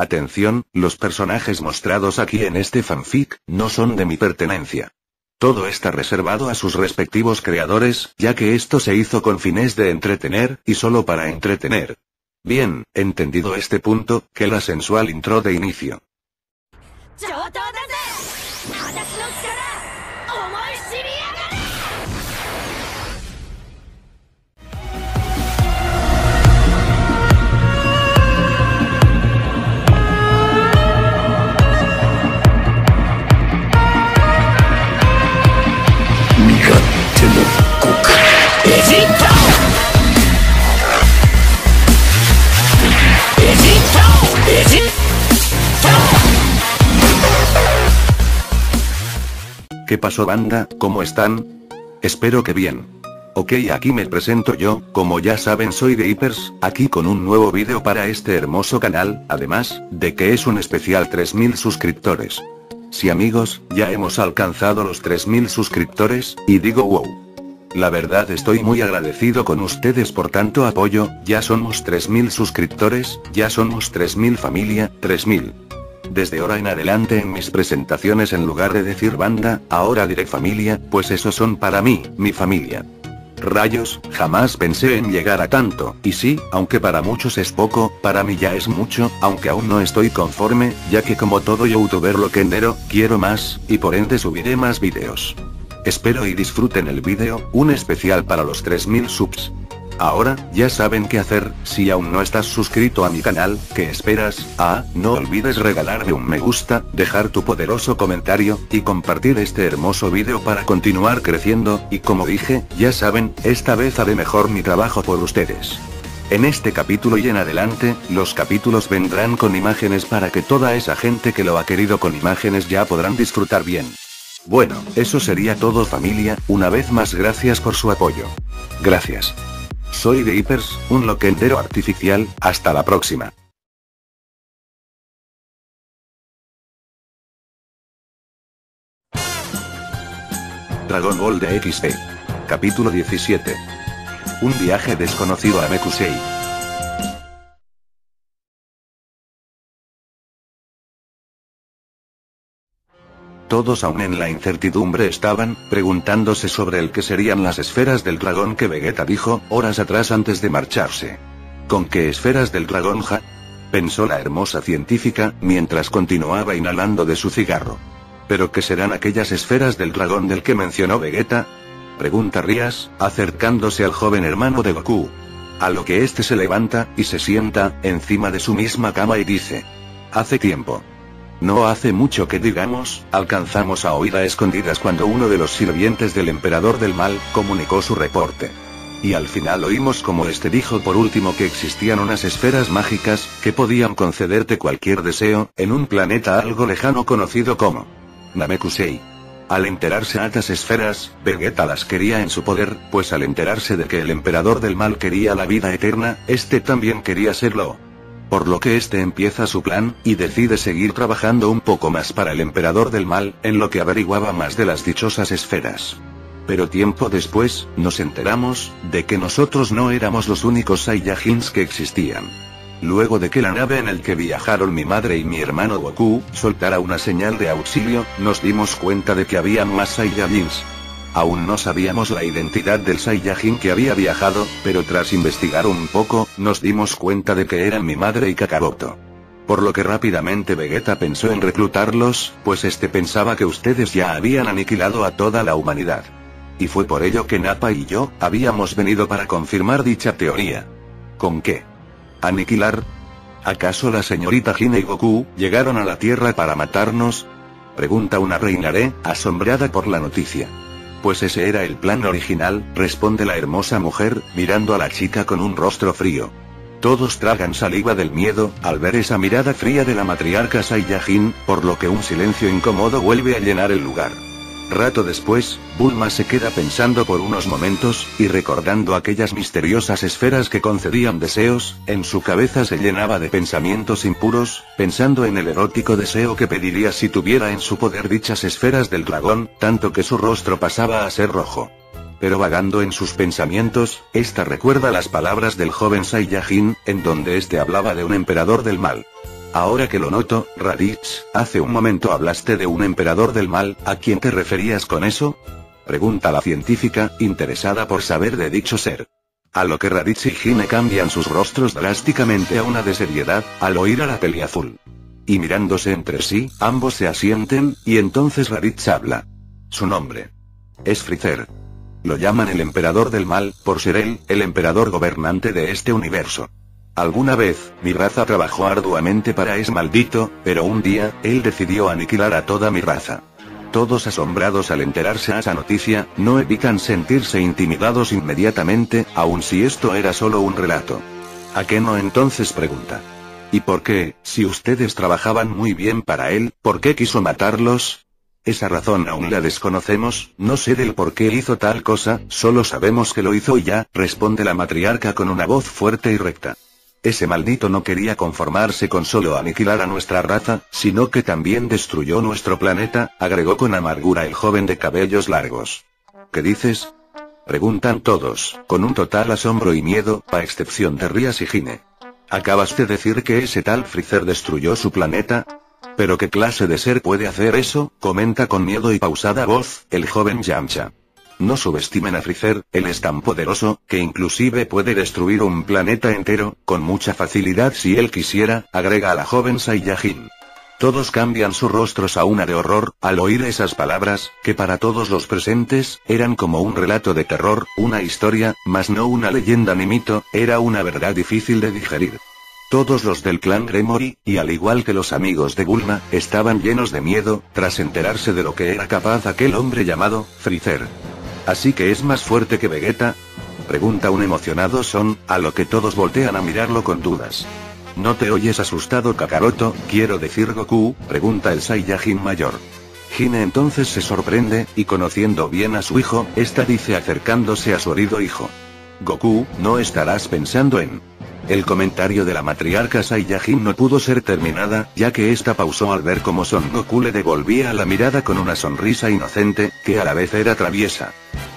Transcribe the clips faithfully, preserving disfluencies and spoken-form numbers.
Atención, los personajes mostrados aquí en este fanfic, no son de mi pertenencia. Todo está reservado a sus respectivos creadores, ya que esto se hizo con fines de entretener, y solo para entretener. Bien, entendido este punto, que la sensual intro de inicio. ¿Qué pasó, banda? ¿Cómo están? Espero que bien. Ok, aquí me presento yo, como ya saben soy Deipers, aquí con un nuevo vídeo para este hermoso canal, además de que es un especial tres mil suscriptores. Sí amigos, ya hemos alcanzado los tres mil suscriptores, y digo wow. La verdad estoy muy agradecido con ustedes por tanto apoyo, ya somos tres mil suscriptores, ya somos tres mil familia, tres mil. Desde ahora en adelante en mis presentaciones en lugar de decir banda, ahora diré familia, pues esos son para mí, mi familia. Rayos, jamás pensé en llegar a tanto, y sí, aunque para muchos es poco, para mí ya es mucho, aunque aún no estoy conforme, ya que como todo youtuber loquendero, quiero más, y por ende subiré más videos. Espero y disfruten el vídeo, un especial para los tres mil subs. Ahora, ya saben qué hacer, si aún no estás suscrito a mi canal, ¿qué esperas? Ah, no olvides regalarme un me gusta, dejar tu poderoso comentario, y compartir este hermoso vídeo para continuar creciendo, y como dije, ya saben, esta vez haré mejor mi trabajo por ustedes. En este capítulo y en adelante, los capítulos vendrán con imágenes para que toda esa gente que lo ha querido con imágenes ya podrán disfrutar bien. Bueno, eso sería todo familia, una vez más gracias por su apoyo. Gracias. Soy Deipers, un loquendero artificial, hasta la próxima. Dragon Ball D X D. Capítulo diecisiete. Un viaje desconocido a Namekusei. Todos aún en la incertidumbre estaban, preguntándose sobre el que serían las esferas del dragón que Vegeta dijo, horas atrás antes de marcharse. ¿Con qué esferas del dragón ja? Pensó la hermosa científica, mientras continuaba inhalando de su cigarro. ¿Pero qué serán aquellas esferas del dragón del que mencionó Vegeta? Pregunta Rias, acercándose al joven hermano de Goku. A lo que este se levanta, y se sienta, encima de su misma cama y dice. Hace tiempo. No hace mucho que digamos, alcanzamos a oír a escondidas cuando uno de los sirvientes del emperador del mal, comunicó su reporte. Y al final oímos como este dijo por último que existían unas esferas mágicas, que podían concederte cualquier deseo, en un planeta algo lejano conocido como Namekusei. Al enterarse de las esferas, Vegeta las quería en su poder, pues al enterarse de que el emperador del mal quería la vida eterna, este también quería serlo. Por lo que este empieza su plan, y decide seguir trabajando un poco más para el emperador del mal, en lo que averiguaba más de las dichosas esferas. Pero tiempo después, nos enteramos, de que nosotros no éramos los únicos Saiyajins que existían. Luego de que la nave en el que viajaron mi madre y mi hermano Goku, soltara una señal de auxilio, nos dimos cuenta de que había más Saiyajins. Aún no sabíamos la identidad del Saiyajin que había viajado, pero tras investigar un poco, nos dimos cuenta de que eran mi madre y Kakarotto. Por lo que rápidamente Vegeta pensó en reclutarlos, pues este pensaba que ustedes ya habían aniquilado a toda la humanidad. Y fue por ello que Nappa y yo, habíamos venido para confirmar dicha teoría. ¿Con qué? ¿Aniquilar? ¿Acaso la señorita Gine y Goku, llegaron a la Tierra para matarnos? Pregunta una Raynare, asombrada por la noticia. Pues ese era el plan original, responde la hermosa mujer, mirando a la chica con un rostro frío. Todos tragan saliva del miedo, al ver esa mirada fría de la matriarca Saiyajin, por lo que un silencio incómodo vuelve a llenar el lugar. Rato después, Bulma se queda pensando por unos momentos, y recordando aquellas misteriosas esferas que concedían deseos, en su cabeza se llenaba de pensamientos impuros, pensando en el erótico deseo que pediría si tuviera en su poder dichas esferas del dragón, tanto que su rostro pasaba a ser rojo. Pero vagando en sus pensamientos, esta recuerda las palabras del joven Saiyajin, en donde este hablaba de un emperador del mal. Ahora que lo noto, Raditz, hace un momento hablaste de un emperador del mal, ¿a quién te referías con eso? Pregunta la científica, interesada por saber de dicho ser. A lo que Raditz y Gine cambian sus rostros drásticamente a una de seriedad, al oír a la peliazul. Y mirándose entre sí, ambos se asienten, y entonces Raditz habla. Su nombre es Freezer. Lo llaman el emperador del mal, por ser él, el emperador gobernante de este universo. Alguna vez, mi raza trabajó arduamente para ese maldito, pero un día, él decidió aniquilar a toda mi raza. Todos asombrados al enterarse a esa noticia, no evitan sentirse intimidados inmediatamente, aun si esto era solo un relato. Akeno entonces pregunta. ¿Y por qué, si ustedes trabajaban muy bien para él, por qué quiso matarlos? Esa razón aún la desconocemos, no sé del por qué hizo tal cosa, solo sabemos que lo hizo y ya, responde la matriarca con una voz fuerte y recta. Ese maldito no quería conformarse con solo aniquilar a nuestra raza, sino que también destruyó nuestro planeta, agregó con amargura el joven de cabellos largos. ¿Qué dices? Preguntan todos, con un total asombro y miedo, a excepción de Rias y Gine. ¿Acabas de decir que ese tal Freezer destruyó su planeta? ¿Pero qué clase de ser puede hacer eso?, comenta con miedo y pausada voz, el joven Yamcha. No subestimen a Freezer, él es tan poderoso, que inclusive puede destruir un planeta entero, con mucha facilidad si él quisiera, agrega a la joven Saiyajin. Todos cambian sus rostros a una de horror, al oír esas palabras, que para todos los presentes, eran como un relato de terror, una historia, mas no una leyenda ni mito, era una verdad difícil de digerir. Todos los del clan Gremory, y al igual que los amigos de Bulma, estaban llenos de miedo, tras enterarse de lo que era capaz aquel hombre llamado Freezer. ¿Así que es más fuerte que Vegeta?, pregunta un emocionado Son, a lo que todos voltean a mirarlo con dudas. ¿No te oyes asustado, Kakarotto, quiero decir Goku?, pregunta el Saiyajin mayor. Gine entonces se sorprende, y conociendo bien a su hijo, esta dice acercándose a su herido hijo. Goku, no estarás pensando en... El comentario de la matriarca Saiyajin no pudo ser terminada, ya que esta pausó al ver cómo Son Goku le devolvía la mirada con una sonrisa inocente, que a la vez era traviesa.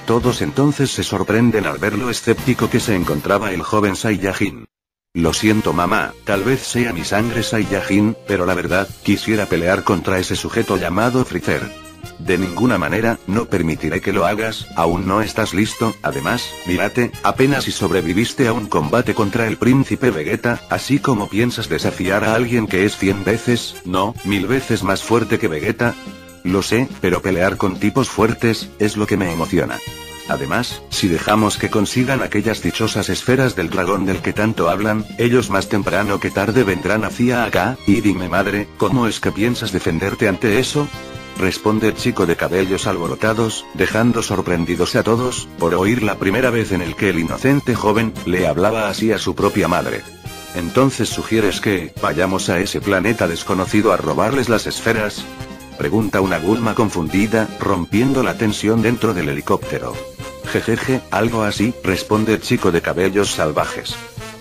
Todos entonces se sorprenden al ver lo escéptico que se encontraba el joven Saiyajin. Lo siento mamá, tal vez sea mi sangre Saiyajin, pero la verdad, quisiera pelear contra ese sujeto llamado Freezer. De ninguna manera, no permitiré que lo hagas, aún no estás listo, además, mírate, apenas si sobreviviste a un combate contra el príncipe Vegeta, así como piensas desafiar a alguien que es cien veces, no, mil veces más fuerte que Vegeta. Lo sé, pero pelear con tipos fuertes, es lo que me emociona. Además, si dejamos que consigan aquellas dichosas esferas del dragón del que tanto hablan, ellos más temprano que tarde vendrán hacia acá, y dime madre, ¿cómo es que piensas defenderte ante eso? Responde el chico de cabellos alborotados, dejando sorprendidos a todos, por oír la primera vez en el que el inocente joven, le hablaba así a su propia madre. ¿Entonces sugieres que, vayamos a ese planeta desconocido a robarles las esferas?, pregunta una Bulma confundida, rompiendo la tensión dentro del helicóptero. Jejeje, algo así, responde el chico de cabellos salvajes.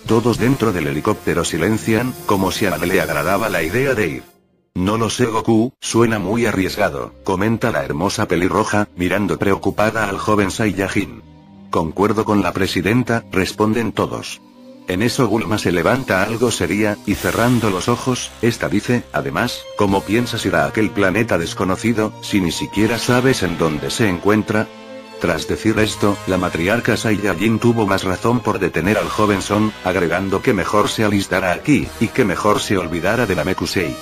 Todos dentro del helicóptero silencian, como si a nadie le agradaba la idea de ir. No lo sé Goku, suena muy arriesgado, comenta la hermosa pelirroja, mirando preocupada al joven Saiyajin. Concuerdo con la presidenta, responden todos. En eso Bulma se levanta algo seria, y cerrando los ojos, esta dice, además, ¿cómo piensas ir a aquel planeta desconocido, si ni siquiera sabes en dónde se encuentra? Tras decir esto, la matriarca Saiyajin tuvo más razón por detener al joven Son, agregando que mejor se alistara aquí, y que mejor se olvidara de la Namekusei.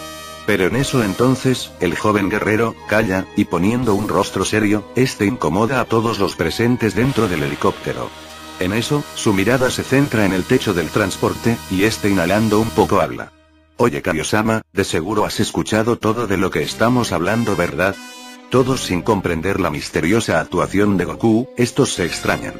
Pero en eso entonces, el joven guerrero, calla, y poniendo un rostro serio, este incomoda a todos los presentes dentro del helicóptero. En eso, su mirada se centra en el techo del transporte, y este inhalando un poco habla. Oye Kaiosama, de seguro has escuchado todo de lo que estamos hablando, ¿verdad? Todos sin comprender la misteriosa actuación de Goku, estos se extrañan.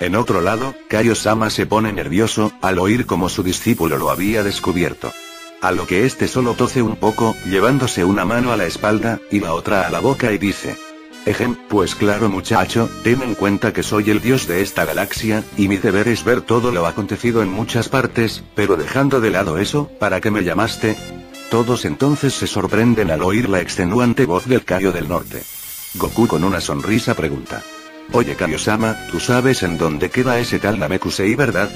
En otro lado, Kaiosama se pone nervioso, al oír cómo su discípulo lo había descubierto. A lo que este solo toce un poco, llevándose una mano a la espalda, y la otra a la boca y dice. Ejem, pues claro muchacho, ten en cuenta que soy el dios de esta galaxia, y mi deber es ver todo lo acontecido en muchas partes, pero dejando de lado eso, ¿para qué me llamaste? Todos entonces se sorprenden al oír la extenuante voz del Kaio del Norte. Goku con una sonrisa pregunta. Oye Kaiosama, ¿tú sabes en dónde queda ese tal Namekusei, verdad?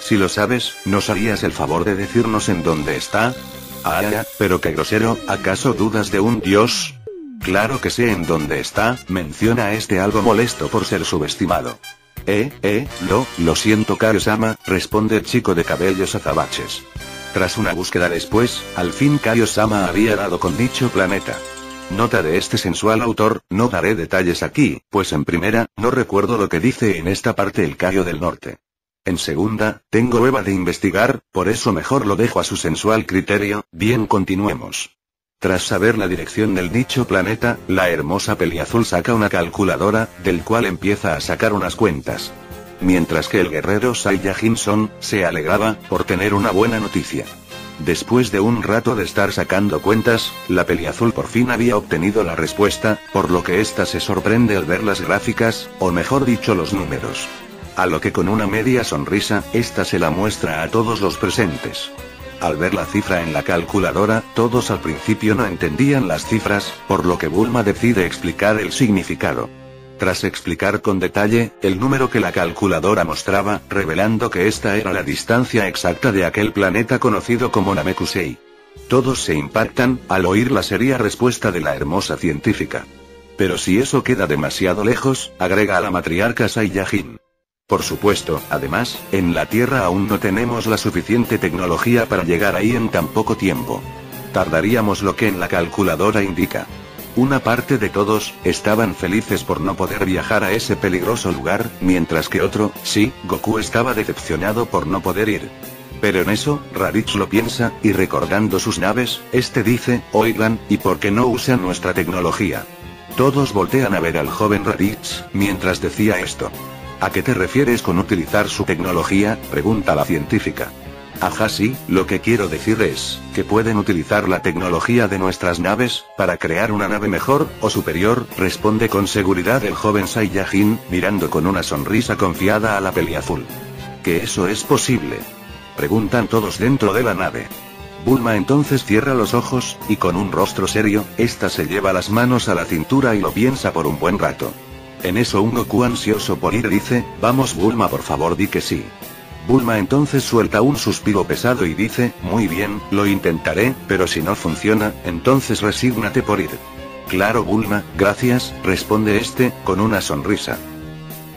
Si lo sabes, ¿nos harías el favor de decirnos en dónde está? Ahá, pero qué grosero, ¿acaso dudas de un dios? Claro que sé en dónde está, menciona a este algo molesto por ser subestimado. Eh, eh, lo, lo siento Kaiosama, responde el chico de cabellos azabaches. Tras una búsqueda después, al fin Kaiosama había dado con dicho planeta. Nota de este sensual autor, no daré detalles aquí, pues en primera, no recuerdo lo que dice en esta parte el Kaio del Norte. En segunda, tengo hueva de investigar, por eso mejor lo dejo a su sensual criterio, bien continuemos. Tras saber la dirección del dicho planeta, la hermosa peliazul saca una calculadora, del cual empieza a sacar unas cuentas. Mientras que el guerrero Saiyajin-son se alegraba por tener una buena noticia. Después de un rato de estar sacando cuentas, la peliazul por fin había obtenido la respuesta, por lo que ésta se sorprende al ver las gráficas, o mejor dicho los números. A lo que con una media sonrisa, ésta se la muestra a todos los presentes. Al ver la cifra en la calculadora, todos al principio no entendían las cifras, por lo que Bulma decide explicar el significado. Tras explicar con detalle, el número que la calculadora mostraba, revelando que esta era la distancia exacta de aquel planeta conocido como Namekusei. Todos se impactan, al oír la seria respuesta de la hermosa científica. Pero si eso queda demasiado lejos, agrega a la matriarca Saiyajin. Por supuesto, además, en la Tierra aún no tenemos la suficiente tecnología para llegar ahí en tan poco tiempo. Tardaríamos lo que en la calculadora indica. Una parte de todos, estaban felices por no poder viajar a ese peligroso lugar, mientras que otro, sí, Goku estaba decepcionado por no poder ir. Pero en eso, Raditz lo piensa, y recordando sus naves, este dice, oigan, ¿y por qué no usan nuestra tecnología? Todos voltean a ver al joven Raditz, mientras decía esto. ¿A qué te refieres con utilizar su tecnología?, pregunta la científica. Ajá sí, lo que quiero decir es, que pueden utilizar la tecnología de nuestras naves, para crear una nave mejor, o superior, responde con seguridad el joven Saiyajin, mirando con una sonrisa confiada a la peliazul. ¿Que eso es posible?, preguntan todos dentro de la nave. Bulma entonces cierra los ojos, y con un rostro serio, ésta se lleva las manos a la cintura y lo piensa por un buen rato. En eso un Goku ansioso por ir dice, vamos Bulma por favor di que sí. Bulma entonces suelta un suspiro pesado y dice, muy bien, lo intentaré, pero si no funciona, entonces resígnate por ir. Claro Bulma, gracias, responde este, con una sonrisa.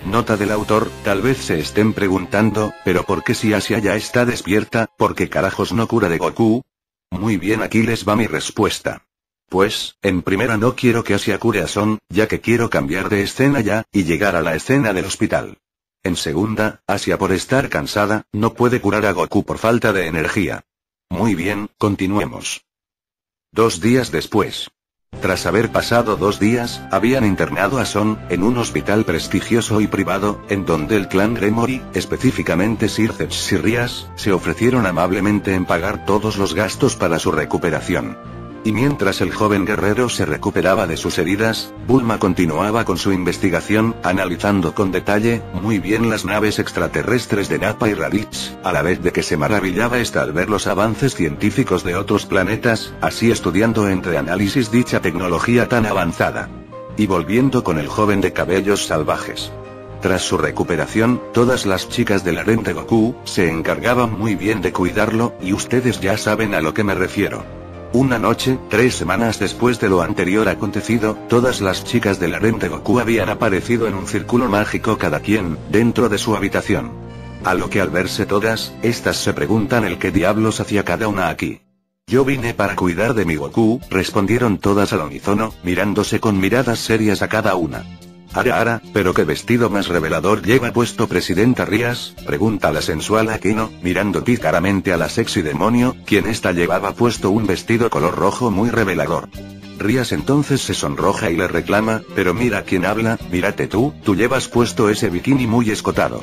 Nota del autor, tal vez se estén preguntando, pero ¿por qué si Asia ya está despierta, por qué carajos no cura de Goku? Muy bien aquí les va mi respuesta. Pues, en primera no quiero que Asia cure a Son, ya que quiero cambiar de escena ya, y llegar a la escena del hospital. En segunda, Asia por estar cansada, no puede curar a Goku por falta de energía. Muy bien, continuemos. Dos días después. Tras haber pasado dos días, habían internado a Son, en un hospital prestigioso y privado, en donde el clan Gremory, específicamente Sirzechs y Rias, se ofrecieron amablemente en pagar todos los gastos para su recuperación. Y mientras el joven guerrero se recuperaba de sus heridas, Bulma continuaba con su investigación, analizando con detalle, muy bien las naves extraterrestres de Nappa y Raditz, a la vez de que se maravillaba esta al ver los avances científicos de otros planetas, así estudiando entre análisis dicha tecnología tan avanzada. Y volviendo con el joven de cabellos salvajes. Tras su recuperación, todas las chicas del harem de Goku, se encargaban muy bien de cuidarlo, y ustedes ya saben a lo que me refiero. Una noche, tres semanas después de lo anterior acontecido, todas las chicas del harem de Goku habían aparecido en un círculo mágico cada quien, dentro de su habitación. A lo que al verse todas, estas se preguntan el qué diablos hacía cada una aquí. Yo vine para cuidar de mi Goku, respondieron todas al unísono, mirándose con miradas serias a cada una. Ara ara, ¿pero qué vestido más revelador lleva puesto presidenta Rias?, pregunta la sensual Akeno, mirando pícaramente a la sexy demonio, quien esta llevaba puesto un vestido color rojo muy revelador. Rias entonces se sonroja y le reclama, pero mira quién habla, mírate tú, tú llevas puesto ese bikini muy escotado.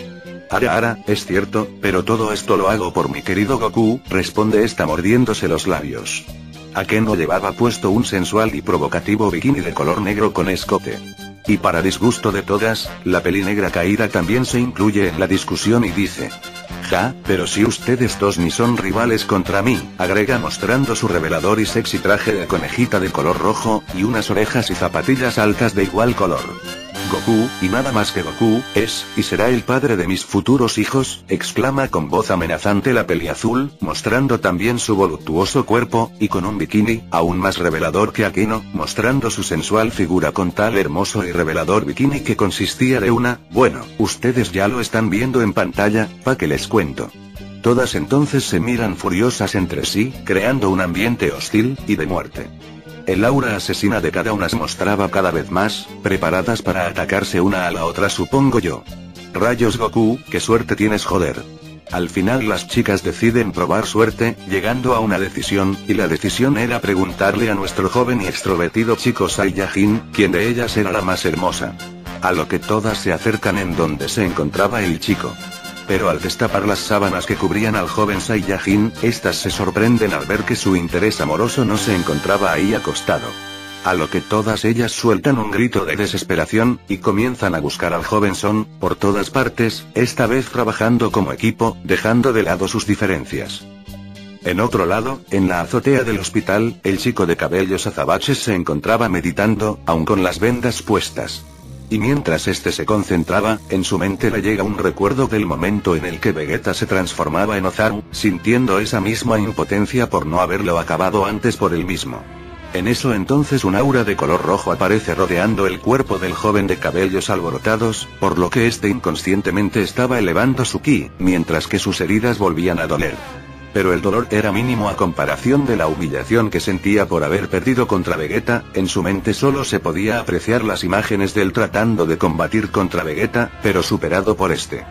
Ara ara, es cierto, pero todo esto lo hago por mi querido Goku, responde esta mordiéndose los labios. Akeno llevaba puesto un sensual y provocativo bikini de color negro con escote. Y para disgusto de todas, la pelinegra caída también se incluye en la discusión y dice. Ja, pero si ustedes dos ni son rivales contra mí, agrega mostrando su revelador y sexy traje de conejita de color rojo, y unas orejas y zapatillas altas de igual color. Goku, y nada más que Goku, es, y será el padre de mis futuros hijos, exclama con voz amenazante la peliazul, mostrando también su voluptuoso cuerpo, y con un bikini, aún más revelador que Akeno, mostrando su sensual figura con tal hermoso y revelador bikini que consistía de una, bueno, ustedes ya lo están viendo en pantalla, pa' que les cuento. Todas entonces se miran furiosas entre sí, creando un ambiente hostil, y de muerte. El aura asesina de cada una se mostraba cada vez más, preparadas para atacarse una a la otra supongo yo. Rayos Goku, qué suerte tienes joder. Al final las chicas deciden probar suerte, llegando a una decisión, y la decisión era preguntarle a nuestro joven y extrovertido chico Saiyajin, quién de ellas era la más hermosa. A lo que todas se acercan en donde se encontraba el chico. Pero al destapar las sábanas que cubrían al joven Saiyajin, estas se sorprenden al ver que su interés amoroso no se encontraba ahí acostado. A lo que todas ellas sueltan un grito de desesperación, y comienzan a buscar al joven Son, por todas partes, esta vez trabajando como equipo, dejando de lado sus diferencias. En otro lado, en la azotea del hospital, el chico de cabellos azabaches se encontraba meditando, aun con las vendas puestas. Y mientras este se concentraba, en su mente le llega un recuerdo del momento en el que Vegeta se transformaba en Ozaru, sintiendo esa misma impotencia por no haberlo acabado antes por él mismo. En eso entonces un aura de color rojo aparece rodeando el cuerpo del joven de cabellos alborotados, por lo que este inconscientemente estaba elevando su ki, mientras que sus heridas volvían a doler. Pero el dolor era mínimo a comparación de la humillación que sentía por haber perdido contra Vegeta, en su mente solo se podía apreciar las imágenes de él tratando de combatir contra Vegeta, pero superado por este.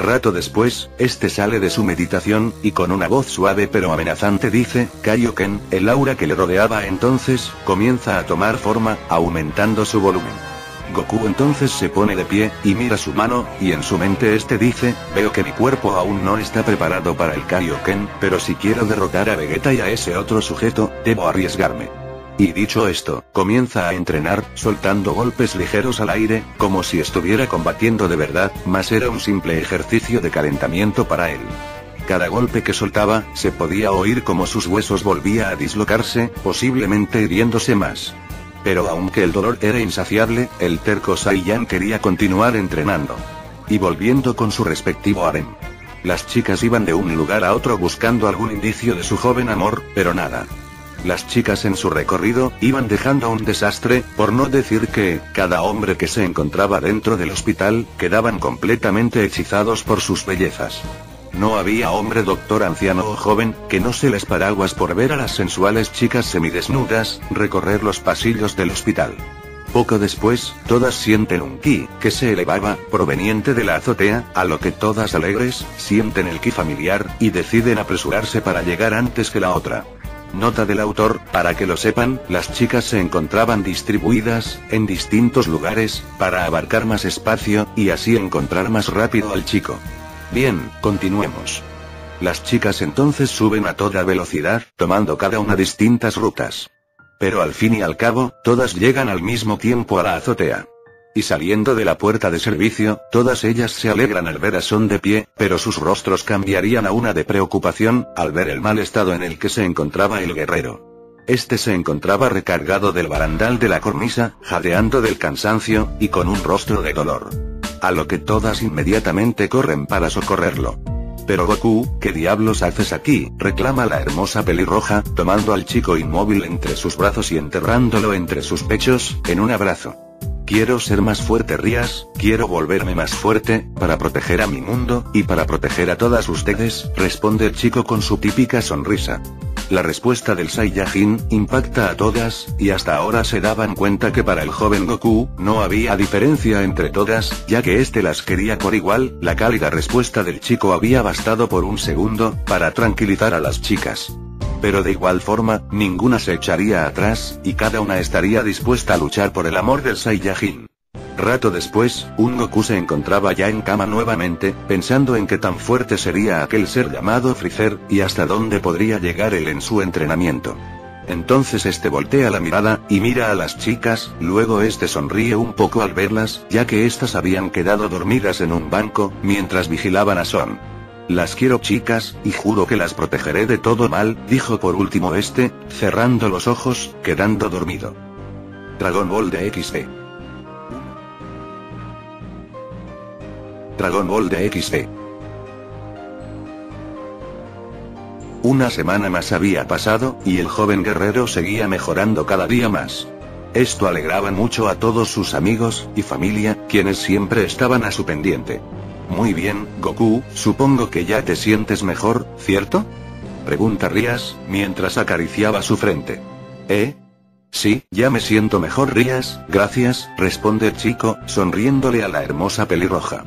Rato después, este sale de su meditación, y con una voz suave pero amenazante dice, Kaioken, el aura que le rodeaba entonces, comienza a tomar forma, aumentando su volumen. Goku entonces se pone de pie, y mira su mano, y en su mente este dice, veo que mi cuerpo aún no está preparado para el Kaioken, pero si quiero derrotar a Vegeta y a ese otro sujeto, debo arriesgarme. Y dicho esto, comienza a entrenar, soltando golpes ligeros al aire, como si estuviera combatiendo de verdad, mas era un simple ejercicio de calentamiento para él. Cada golpe que soltaba, se podía oír como sus huesos volvía a dislocarse, posiblemente hiriéndose más. Pero aunque el dolor era insaciable, el terco Saiyan quería continuar entrenando. Y volviendo con su respectivo harem. Las chicas iban de un lugar a otro buscando algún indicio de su joven amor, pero nada. Las chicas en su recorrido, iban dejando un desastre, por no decir que, cada hombre que se encontraba dentro del hospital, quedaban completamente hechizados por sus bellezas. No había hombre doctor anciano o joven, que no se les paraguas por ver a las sensuales chicas semidesnudas, recorrer los pasillos del hospital. Poco después, todas sienten un ki, que se elevaba, proveniente de la azotea, a lo que todas alegres, sienten el ki familiar, y deciden apresurarse para llegar antes que la otra. Nota del autor, para que lo sepan, las chicas se encontraban distribuidas, en distintos lugares, para abarcar más espacio, y así encontrar más rápido al chico. Bien, continuemos. Las chicas entonces suben a toda velocidad, tomando cada una distintas rutas. Pero al fin y al cabo, todas llegan al mismo tiempo a la azotea. Y saliendo de la puerta de servicio, todas ellas se alegran al ver a Son de pie, pero sus rostros cambiarían a una de preocupación, al ver el mal estado en el que se encontraba el guerrero. Este se encontraba recargado del barandal de la cornisa, jadeando del cansancio, y con un rostro de dolor. A lo que todas inmediatamente corren para socorrerlo. Pero Goku, ¿qué diablos haces aquí?, reclama la hermosa pelirroja, tomando al chico inmóvil entre sus brazos y enterrándolo entre sus pechos, en un abrazo. Quiero ser más fuerte Rias, quiero volverme más fuerte, para proteger a mi mundo, y para proteger a todas ustedes, responde el chico con su típica sonrisa. La respuesta del Saiyajin, impacta a todas, y hasta ahora se daban cuenta que para el joven Goku, no había diferencia entre todas, ya que este las quería por igual, la cálida respuesta del chico había bastado por un segundo, para tranquilizar a las chicas. Pero de igual forma, ninguna se echaría atrás, y cada una estaría dispuesta a luchar por el amor del Saiyajin. Rato después, un Goku se encontraba ya en cama nuevamente, pensando en qué tan fuerte sería aquel ser llamado Freezer, y hasta dónde podría llegar él en su entrenamiento. Entonces este voltea la mirada, y mira a las chicas, luego este sonríe un poco al verlas, ya que estas habían quedado dormidas en un banco, mientras vigilaban a Son. Las quiero chicas, y juro que las protegeré de todo mal, dijo por último este, cerrando los ojos, quedando dormido. Dragon Ball D X D Dragon Ball D X D. Una semana más había pasado, y el joven guerrero seguía mejorando cada día más. Esto alegraba mucho a todos sus amigos y familia, quienes siempre estaban a su pendiente. Muy bien, Goku, supongo que ya te sientes mejor, ¿cierto? Pregunta Rias, mientras acariciaba su frente. ¿Eh? Sí, ya me siento mejor, Rias, gracias, responde el chico, sonriéndole a la hermosa pelirroja.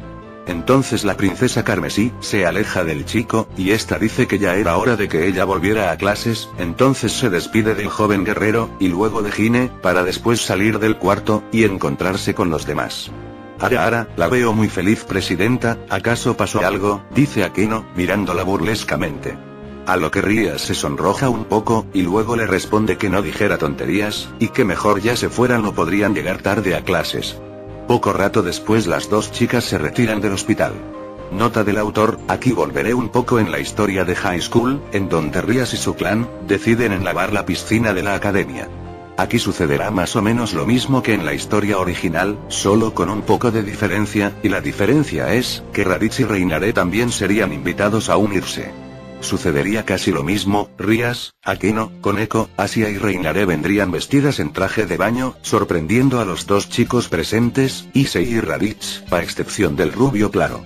Entonces la princesa carmesí se aleja del chico, y esta dice que ya era hora de que ella volviera a clases, entonces se despide del joven guerrero, y luego de Gine, para después salir del cuarto, y encontrarse con los demás. Ara ara, la veo muy feliz, presidenta, ¿acaso pasó algo?, dice Akeno, mirándola burlescamente. A lo que Rias se sonroja un poco, y luego le responde que no dijera tonterías, y que mejor ya se fueran o podrían llegar tarde a clases. Poco rato después las dos chicas se retiran del hospital. Nota del autor, aquí volveré un poco en la historia de High School, en donde Rias y su clan, deciden enlavar la piscina de la academia. Aquí sucederá más o menos lo mismo que en la historia original, solo con un poco de diferencia, y la diferencia es, que Raditz y Raynare también serían invitados a unirse. Sucedería casi lo mismo, Rias, Akeno, Koneko, Asia y Raynare vendrían vestidas en traje de baño, sorprendiendo a los dos chicos presentes, Issei y Raditz, a excepción del rubio claro.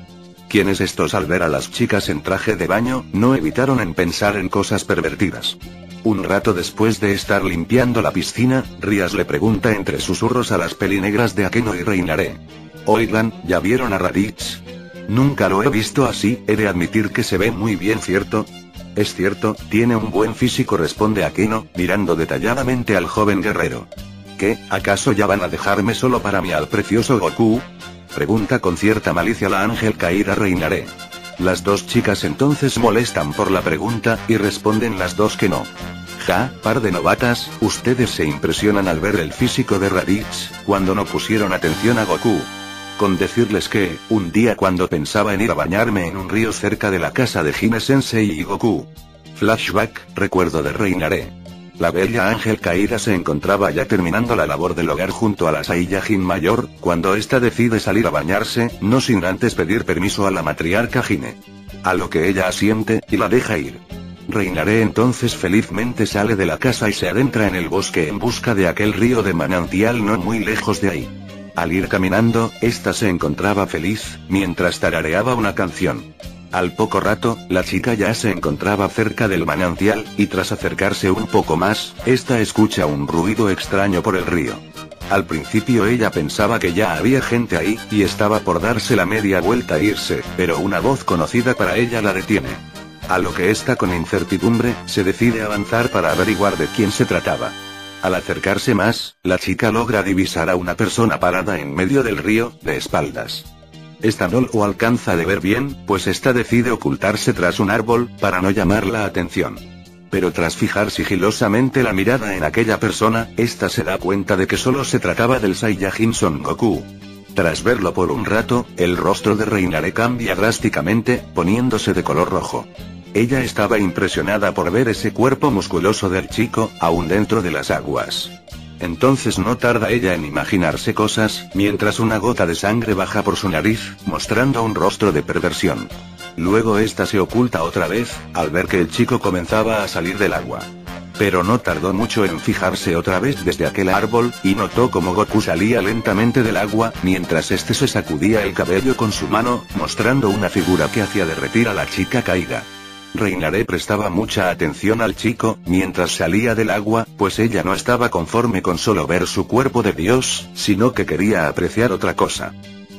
Quienes estos al ver a las chicas en traje de baño, no evitaron en pensar en cosas pervertidas. Un rato después de estar limpiando la piscina, Rias le pregunta entre susurros a las pelinegras de Akeno y Raynare. Oigan, ¿ya vieron a Raditz? Nunca lo he visto así, he de admitir que se ve muy bien, ¿cierto? Es cierto, tiene un buen físico, responde Akeno, mirando detalladamente al joven guerrero. ¿Qué, acaso ya van a dejarme solo para mí al precioso Goku? Pregunta con cierta malicia la ángel caída Raynare. Las dos chicas entonces molestan por la pregunta, y responden las dos que no. Ja, par de novatas, ustedes se impresionan al ver el físico de Raditz, cuando no pusieron atención a Goku. Con decirles que, un día cuando pensaba en ir a bañarme en un río cerca de la casa de Gine Sensei y Goku. Flashback, recuerdo de Raynare. La bella ángel caída se encontraba ya terminando la labor del hogar junto a la Saiyajin mayor, cuando ésta decide salir a bañarse, no sin antes pedir permiso a la matriarca Gine. A lo que ella asiente, y la deja ir. Raynare entonces felizmente sale de la casa y se adentra en el bosque en busca de aquel río de manantial no muy lejos de ahí. Al ir caminando, ésta se encontraba feliz, mientras tarareaba una canción. Al poco rato, la chica ya se encontraba cerca del manantial, y tras acercarse un poco más, ésta escucha un ruido extraño por el río. Al principio ella pensaba que ya había gente ahí, y estaba por darse la media vuelta e irse, pero una voz conocida para ella la detiene. A lo que ésta con incertidumbre, se decide avanzar para averiguar de quién se trataba. Al acercarse más, la chica logra divisar a una persona parada en medio del río, de espaldas. Esta no lo alcanza de ver bien, pues esta decide ocultarse tras un árbol, para no llamar la atención. Pero tras fijar sigilosamente la mirada en aquella persona, esta se da cuenta de que solo se trataba del Saiyajin Son Goku. Tras verlo por un rato, el rostro de Raynare cambia drásticamente, poniéndose de color rojo. Ella estaba impresionada por ver ese cuerpo musculoso del chico, aún dentro de las aguas. Entonces no tarda ella en imaginarse cosas, mientras una gota de sangre baja por su nariz, mostrando un rostro de perversión. Luego esta se oculta otra vez, al ver que el chico comenzaba a salir del agua. Pero no tardó mucho en fijarse otra vez desde aquel árbol, y notó como Goku salía lentamente del agua, mientras este se sacudía el cabello con su mano, mostrando una figura que hacía derretir a la chica caída. Raynare prestaba mucha atención al chico, mientras salía del agua, pues ella no estaba conforme con solo ver su cuerpo de Dios, sino que quería apreciar otra cosa.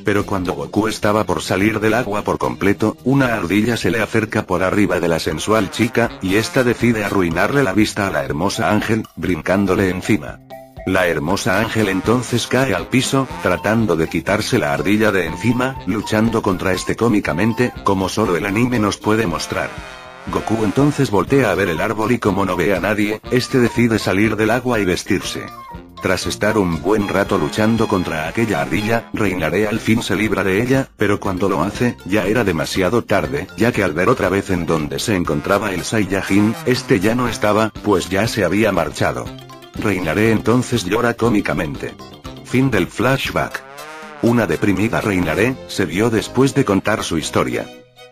Pero cuando Goku estaba por salir del agua por completo, una ardilla se le acerca por arriba de la sensual chica, y esta decide arruinarle la vista a la hermosa ángel, brincándole encima. La hermosa ángel entonces cae al piso, tratando de quitarse la ardilla de encima, luchando contra este cómicamente, como solo el anime nos puede mostrar. Goku entonces voltea a ver el árbol y como no ve a nadie, este decide salir del agua y vestirse. Tras estar un buen rato luchando contra aquella ardilla, Raynare al fin se libra de ella, pero cuando lo hace, ya era demasiado tarde, ya que al ver otra vez en donde se encontraba el Saiyajin, este ya no estaba, pues ya se había marchado. Raynare entonces llora cómicamente. Fin del flashback. Una deprimida Raynare se vio después de contar su historia.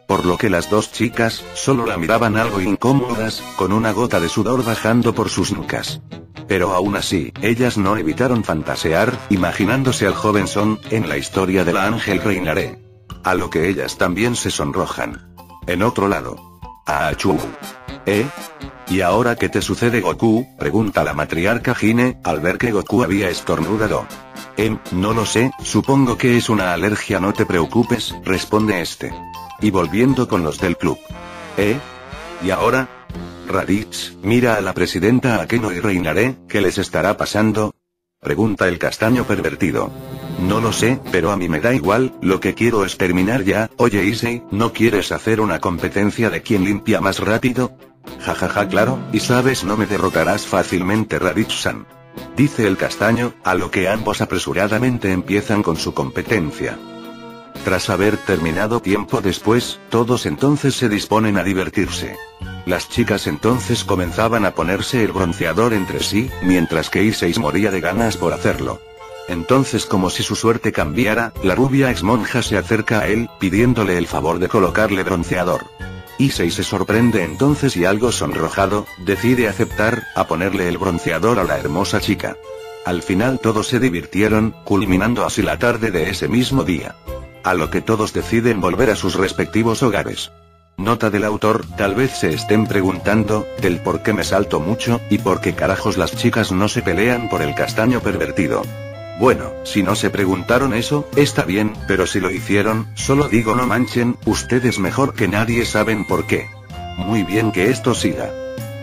Por lo que las dos chicas solo la miraban algo incómodas, con una gota de sudor bajando por sus nucas. Pero aún así, ellas no evitaron fantasear, imaginándose al joven Son en la historia de la ángel Raynare. A lo que ellas también se sonrojan. En otro lado. Achú. ¿Eh? ¿Y ahora qué te sucede, Goku?, pregunta la matriarca Gine, al ver que Goku había estornudado. Em, no lo sé, supongo que es una alergia, no te preocupes, responde este. Y volviendo con los del club. ¿Eh? ¿Y ahora? Raditz, mira a la presidenta Akeno y Raynare, ¿qué les estará pasando?, pregunta el castaño pervertido. No lo sé, pero a mí me da igual, lo que quiero es terminar ya. Oye Issei, ¿no quieres hacer una competencia de quién limpia más rápido? Jajaja, ja, ja, claro, y sabes, no me derrotarás fácilmente, Raditz-san, dice el castaño, a lo que ambos apresuradamente empiezan con su competencia. Tras haber terminado tiempo después, todos entonces se disponen a divertirse. Las chicas entonces comenzaban a ponerse el bronceador entre sí, mientras que Issei moría de ganas por hacerlo. Entonces, como si su suerte cambiara, la rubia exmonja se acerca a él, pidiéndole el favor de colocarle bronceador. Issei se sorprende entonces y, algo sonrojado, decide aceptar, a ponerle el bronceador a la hermosa chica. Al final todos se divirtieron, culminando así la tarde de ese mismo día. A lo que todos deciden volver a sus respectivos hogares. Nota del autor, tal vez se estén preguntando, del por qué me salto mucho, y por qué carajos las chicas no se pelean por el castaño pervertido. Bueno, si no se preguntaron eso, está bien, pero si lo hicieron, solo digo, no manchen, ustedes mejor que nadie saben por qué. Muy bien, que esto siga.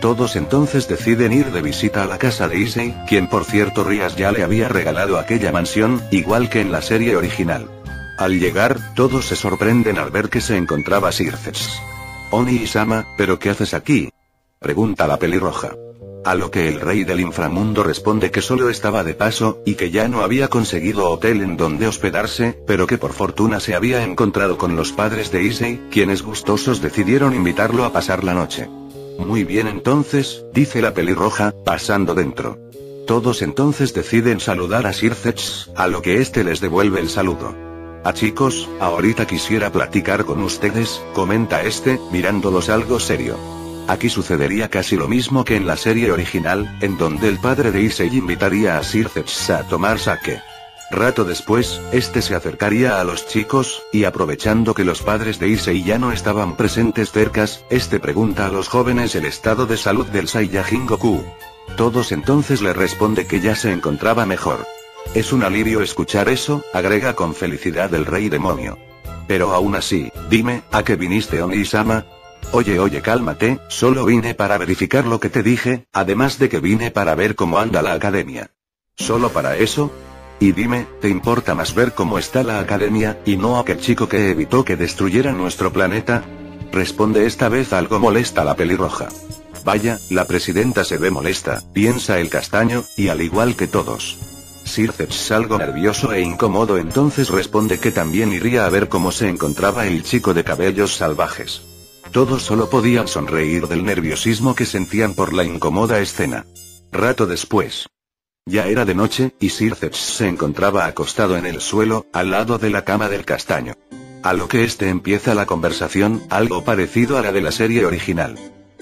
Todos entonces deciden ir de visita a la casa de Issei, quien por cierto Rias ya le había regalado aquella mansión, igual que en la serie original. Al llegar, todos se sorprenden al ver que se encontraba Sirzechs. Oni-sama, ¿pero qué haces aquí?, pregunta la pelirroja. A lo que el rey del inframundo responde que solo estaba de paso, y que ya no había conseguido hotel en donde hospedarse, pero que por fortuna se había encontrado con los padres de Issei, quienes gustosos decidieron invitarlo a pasar la noche. Muy bien entonces, dice la pelirroja, pasando dentro. Todos entonces deciden saludar a Sirzechs, a lo que este les devuelve el saludo. Ah chicos, ahorita quisiera platicar con ustedes, comenta este, mirándolos algo serio. Aquí sucedería casi lo mismo que en la serie original, en donde el padre de Issei invitaría a Sirzechs a tomar sake. Rato después, este se acercaría a los chicos, y aprovechando que los padres de Issei ya no estaban presentes cercas, este pregunta a los jóvenes el estado de salud del Saiyajin Goku. Todos entonces le responde que ya se encontraba mejor. Es un alivio escuchar eso, agrega con felicidad el rey demonio. Pero aún así, dime, ¿a qué viniste, Oni-sama? Oye, oye, cálmate, solo vine para verificar lo que te dije, además de que vine para ver cómo anda la academia. ¿Solo para eso? Y dime, ¿te importa más ver cómo está la academia, y no aquel chico que evitó que destruyera nuestro planeta? Responde esta vez algo molesta la pelirroja. Vaya, la presidenta se ve molesta, piensa el castaño, y al igual que todos. Sirzechs, algo nervioso e incómodo, entonces responde que también iría a ver cómo se encontraba el chico de cabellos salvajes. Todos solo podían sonreír del nerviosismo que sentían por la incómoda escena. Rato después. Ya era de noche, y Sirzechs se encontraba acostado en el suelo, al lado de la cama del castaño. A lo que este empieza la conversación, algo parecido a la de la serie original.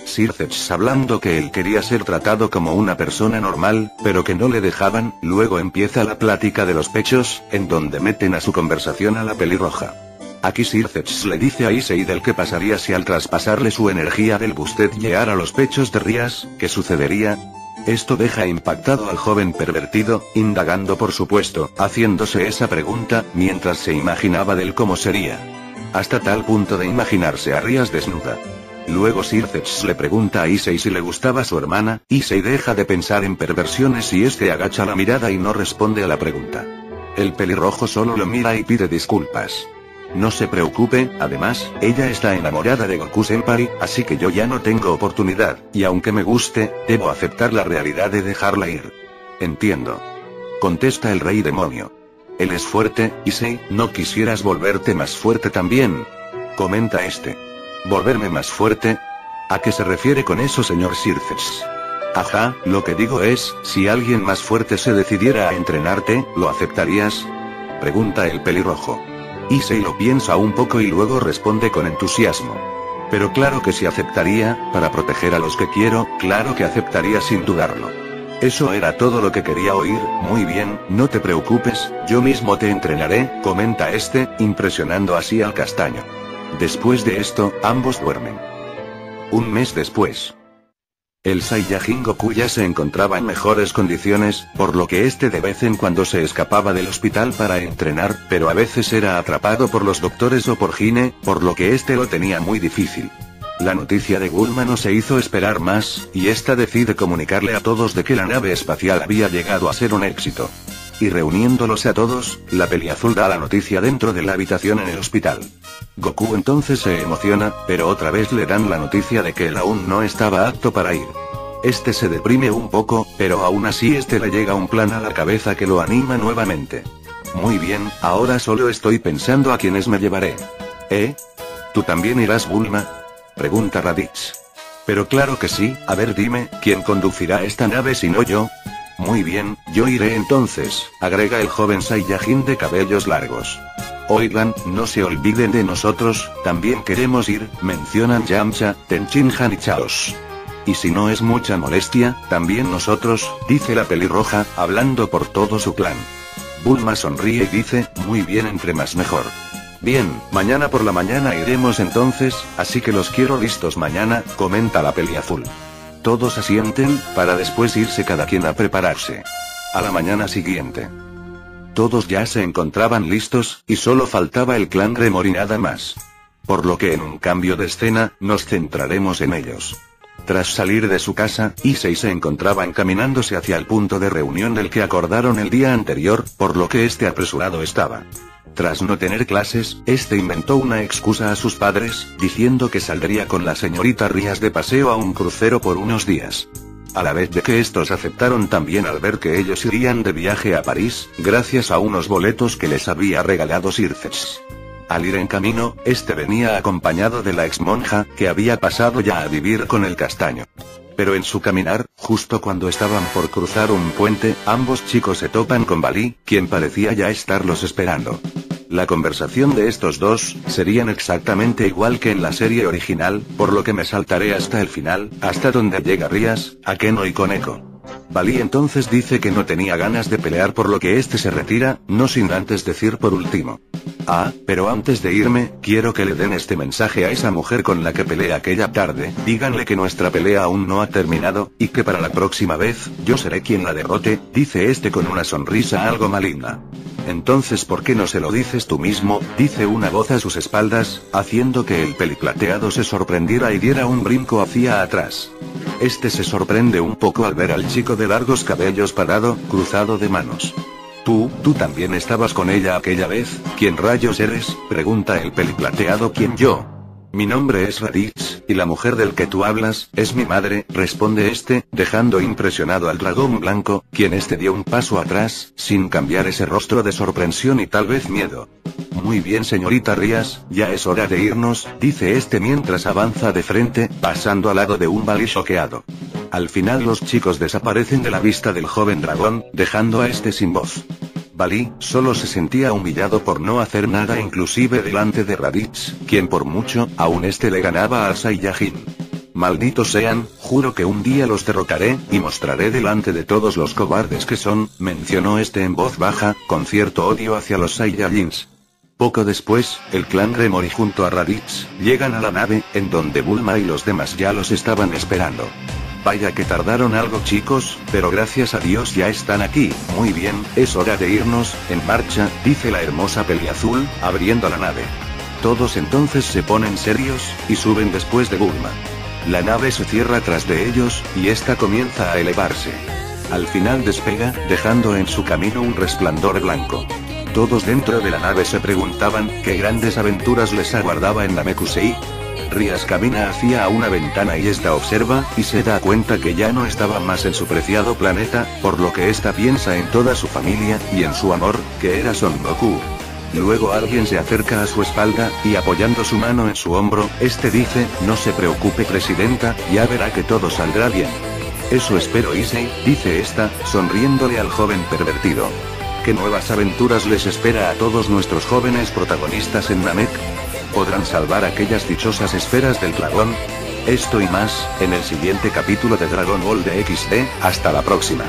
Sirzechs hablando que él quería ser tratado como una persona normal, pero que no le dejaban, luego empieza la plática de los pechos, en donde meten a su conversación a la pelirroja. Aquí Sirzechs le dice a Issei del que pasaría si al traspasarle su energía del Boosted Gear a los pechos de Rias, ¿qué sucedería? Esto deja impactado al joven pervertido, indagando por supuesto, haciéndose esa pregunta, mientras se imaginaba del cómo sería. Hasta tal punto de imaginarse a Rias desnuda. Luego Sirzechs le pregunta a Issei si le gustaba su hermana, Issei deja de pensar en perversiones y este agacha la mirada y no responde a la pregunta. El pelirrojo solo lo mira y pide disculpas. No se preocupe, además, ella está enamorada de Goku Senpai, así que yo ya no tengo oportunidad, y aunque me guste, debo aceptar la realidad de dejarla ir. Entiendo, contesta el rey demonio. Él es fuerte, Issei, ¿no quisieras volverte más fuerte también?, comenta este. ¿Volverme más fuerte? ¿A qué se refiere con eso, señor Sirzechs? Ajá, lo que digo es, si alguien más fuerte se decidiera a entrenarte, ¿lo aceptarías?, pregunta el pelirrojo. Issei lo piensa un poco y luego responde con entusiasmo. Pero claro que sí aceptaría, para proteger a los que quiero, claro que aceptaría sin dudarlo. Eso era todo lo que quería oír. Muy bien, no te preocupes, yo mismo te entrenaré, comenta este, impresionando así al castaño. Después de esto, ambos duermen. Un mes después. El Saiyajin Goku ya se encontraba en mejores condiciones, por lo que este de vez en cuando se escapaba del hospital para entrenar, pero a veces era atrapado por los doctores o por Gine, por lo que este lo tenía muy difícil. La noticia de Bulma no se hizo esperar más, y esta decide comunicarle a todos de que la nave espacial había llegado a ser un éxito. Y reuniéndolos a todos, la peliazul da la noticia dentro de la habitación en el hospital. Goku entonces se emociona, pero otra vez le dan la noticia de que él aún no estaba apto para ir. Este se deprime un poco, pero aún así este le llega un plan a la cabeza que lo anima nuevamente. Muy bien, ahora solo estoy pensando a quienes me llevaré. ¿Eh? ¿Tú también irás, Bulma? Pregunta Raditz. Pero claro que sí, a ver dime, ¿quién conducirá esta nave si no yo? Muy bien, yo iré entonces, agrega el joven Saiyajin de cabellos largos. Oigan, no se olviden de nosotros, también queremos ir, mencionan Yamcha, Tenchín Han y Chaos. Y si no es mucha molestia, también nosotros, dice la pelirroja, hablando por todo su clan. Bulma sonríe y dice, muy bien, entre más mejor. Bien, mañana por la mañana iremos entonces, así que los quiero listos mañana, comenta la peliazul. Todos asienten, para después irse cada quien a prepararse. A la mañana siguiente. Todos ya se encontraban listos, y solo faltaba el clan Gremory nada más. Por lo que en un cambio de escena, nos centraremos en ellos. Tras salir de su casa, Issei se encontraba encaminándose hacia el punto de reunión del que acordaron el día anterior, por lo que este apresurado estaba. Tras no tener clases, este inventó una excusa a sus padres, diciendo que saldría con la señorita Rias de paseo a un crucero por unos días. A la vez de que estos aceptaron también al ver que ellos irían de viaje a París, gracias a unos boletos que les había regalado Sirzechs. Al ir en camino, este venía acompañado de la exmonja, que había pasado ya a vivir con el castaño. Pero en su caminar, justo cuando estaban por cruzar un puente, ambos chicos se topan con Vali, quien parecía ya estarlos esperando. La conversación de estos dos, serían exactamente igual que en la serie original, por lo que me saltaré hasta el final, hasta donde llega Rias, Akeno y Koneko. Vali entonces dice que no tenía ganas de pelear, por lo que este se retira, no sin antes decir por último. Ah, pero antes de irme, quiero que le den este mensaje a esa mujer con la que peleé aquella tarde, díganle que nuestra pelea aún no ha terminado, y que para la próxima vez, yo seré quien la derrote, dice este con una sonrisa algo maligna. Entonces ¿por qué no se lo dices tú mismo?, dice una voz a sus espaldas, haciendo que el peliplateado se sorprendiera y diera un brinco hacia atrás. Este se sorprende un poco al ver al chico de largos cabellos parado, cruzado de manos. ¿Tú, tú también estabas con ella aquella vez? ¿Quién rayos eres?, pregunta el peliplateado. ¿Quién yo? Mi nombre es Raditz, y la mujer del que tú hablas, es mi madre, responde este, dejando impresionado al dragón blanco, quien este dio un paso atrás, sin cambiar ese rostro de sorpresión y tal vez miedo. Muy bien señorita Rias, ya es hora de irnos, dice este mientras avanza de frente, pasando al lado de un Vali choqueado. Al final los chicos desaparecen de la vista del joven dragón, dejando a este sin voz. Vali solo se sentía humillado por no hacer nada, inclusive delante de Raditz, quien por mucho, aún este le ganaba al Saiyajin. Malditos sean, juro que un día los derrocaré, y mostraré delante de todos los cobardes que son, mencionó este en voz baja, con cierto odio hacia los Saiyajins. Poco después, el clan Gremory junto a Raditz, llegan a la nave, en donde Bulma y los demás ya los estaban esperando. Vaya que tardaron algo chicos, pero gracias a Dios ya están aquí. Muy bien, es hora de irnos, en marcha, dice la hermosa peliazul, abriendo la nave. Todos entonces se ponen serios, y suben después de Bulma. La nave se cierra tras de ellos, y esta comienza a elevarse. Al final despega, dejando en su camino un resplandor blanco. Todos dentro de la nave se preguntaban, ¿qué grandes aventuras les aguardaba en Namekusei? Rias camina hacia una ventana y esta observa, y se da cuenta que ya no estaba más en su preciado planeta, por lo que esta piensa en toda su familia, y en su amor, que era Son Goku. Luego alguien se acerca a su espalda, y apoyando su mano en su hombro, este dice, no se preocupe presidenta, ya verá que todo saldrá bien. Eso espero Issei, dice esta, sonriéndole al joven pervertido. ¿Qué nuevas aventuras les espera a todos nuestros jóvenes protagonistas en Namek? ¿Podrán salvar aquellas dichosas esferas del dragón? Esto y más, en el siguiente capítulo de Dragon Ball D X D, hasta la próxima.